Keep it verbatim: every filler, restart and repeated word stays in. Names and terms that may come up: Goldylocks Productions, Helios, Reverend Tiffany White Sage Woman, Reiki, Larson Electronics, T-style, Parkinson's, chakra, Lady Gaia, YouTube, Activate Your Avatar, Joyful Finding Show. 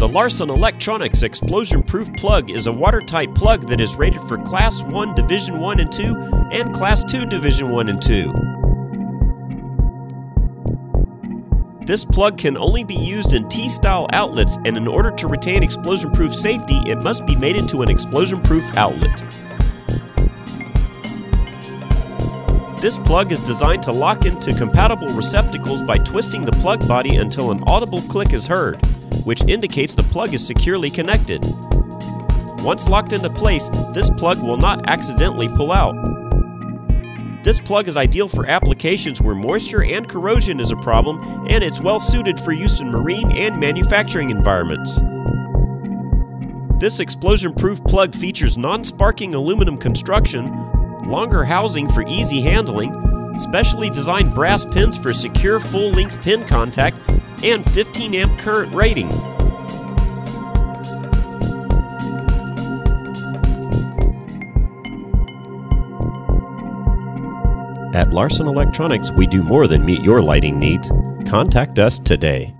The Larson Electronics explosion-proof plug is a watertight plug that is rated for Class one Division one and two and Class two Division one and two. This plug can only be used in T-style outlets, and in order to retain explosion-proof safety, it must be mated to an explosion-proof outlet. This plug is designed to lock into compatible receptacles by twisting the plug body until an audible click is heard, which indicates the plug is securely connected. Once locked into place, this plug will not accidentally pull out. This plug is ideal for applications where moisture and corrosion is a problem, and it's well suited for use in marine and manufacturing environments. This explosion-proof plug features non-sparking aluminum construction, longer housing for easy handling, specially designed brass pins for secure full-length pin contact, and fifteen amp current rating. At Larson Electronics, we do more than meet your lighting needs. Contact us today.